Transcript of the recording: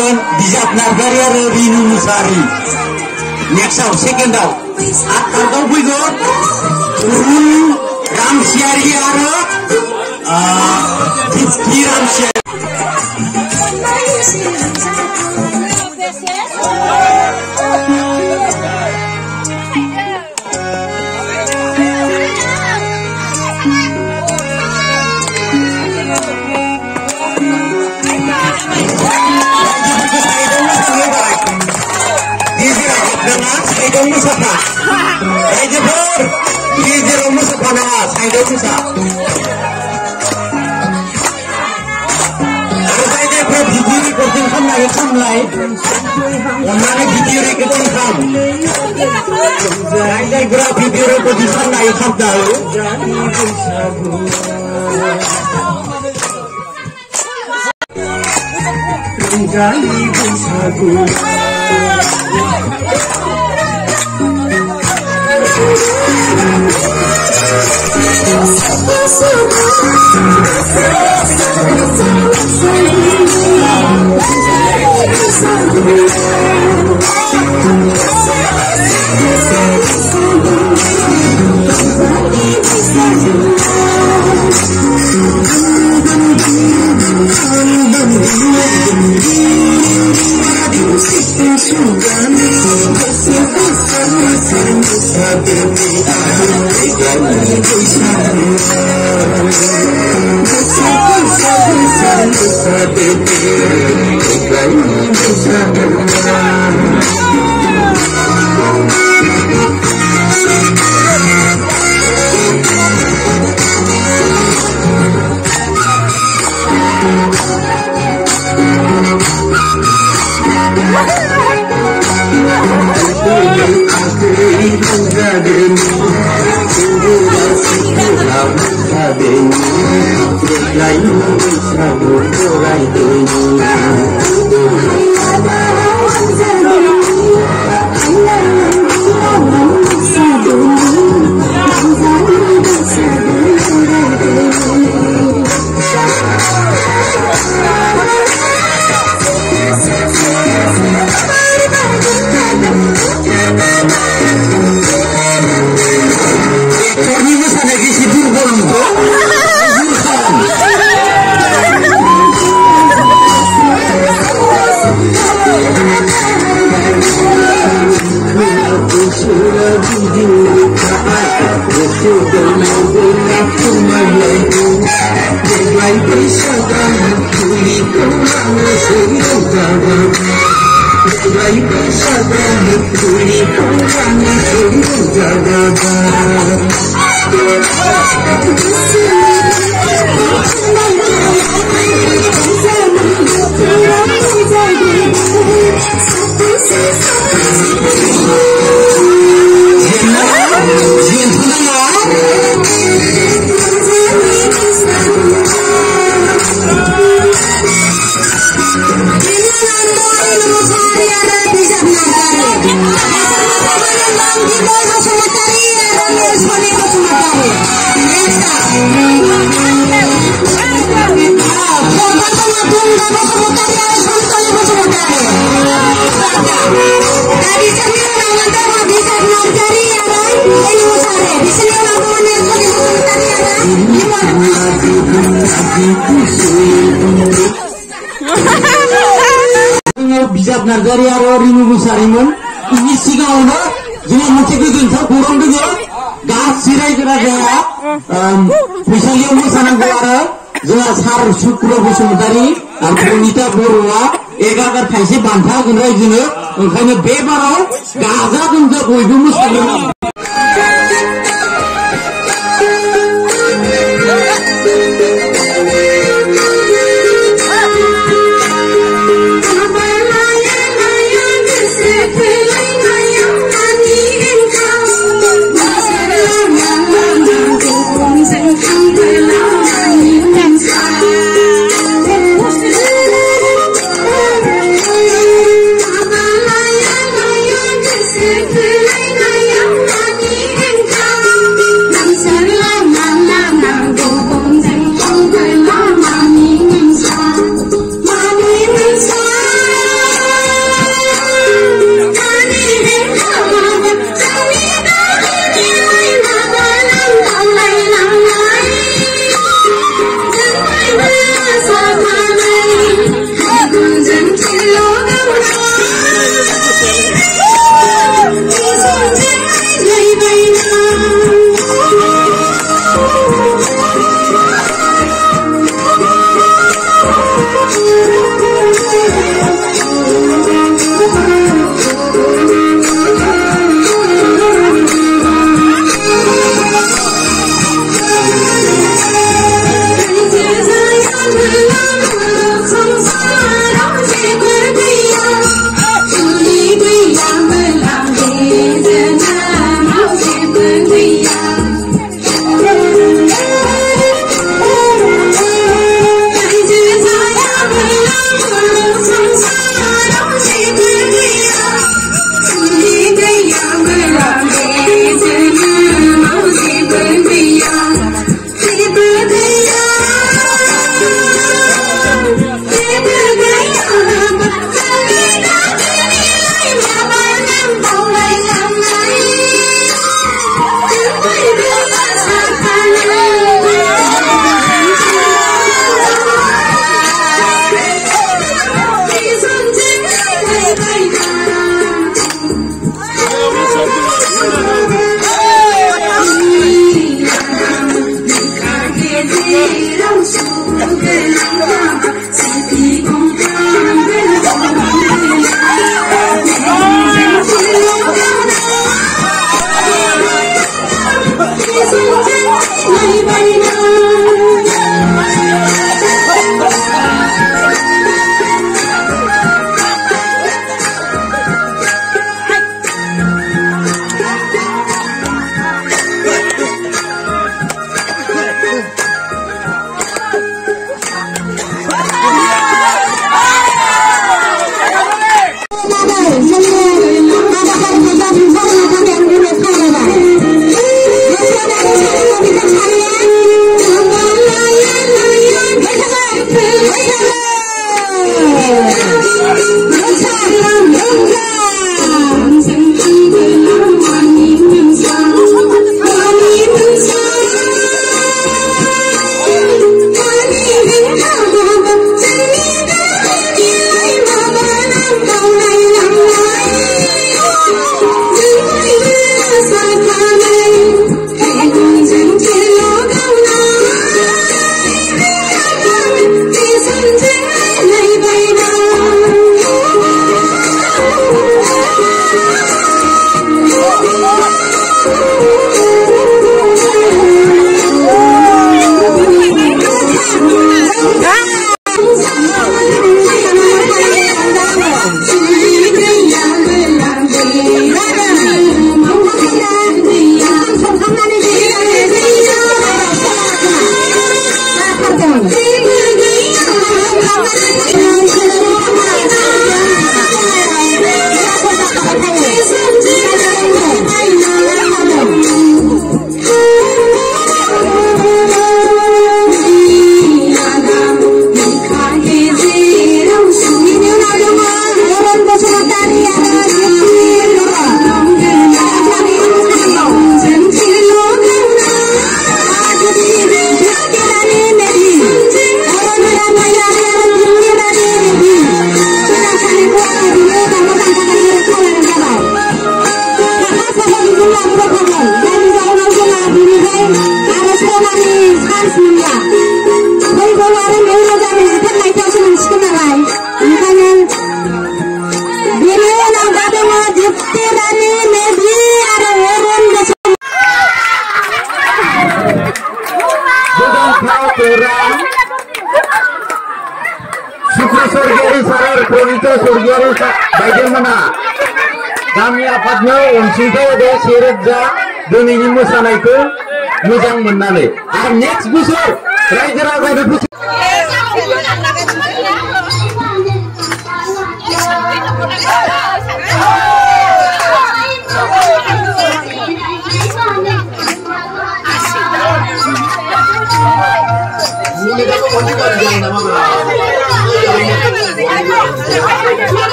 Kalian bisa nagari Revinu Musari. Next second down. After that we go Puru Ramsyari Ara. Puru Ramsyari.